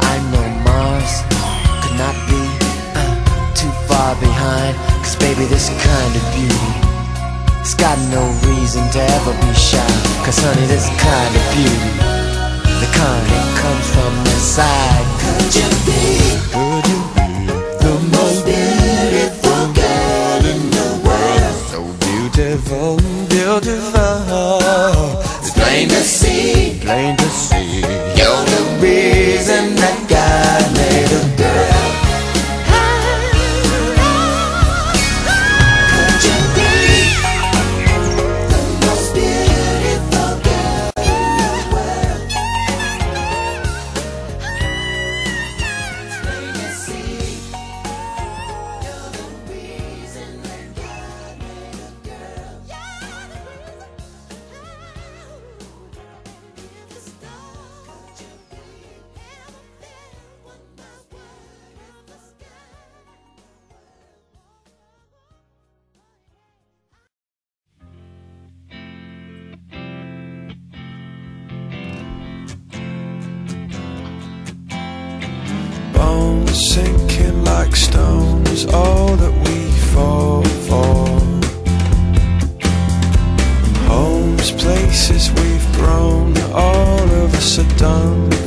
I know Mars could not be too far behind, 'cause baby, this kind of beauty, it's got no reason to ever be shy, 'cause honey, this kind of beauty, the kind that comes from inside. Could you be, could you be the most beautiful girl in the world? So beautiful, beautiful, it's plain to see, plain to see. You're the reason that God made a girl. Could you be the most beautiful girl in the world? It's plain to see, you're the reason that God made a girl. Bones sinking like stones, all that we fall for. Homes, places we've grown, all of us are done.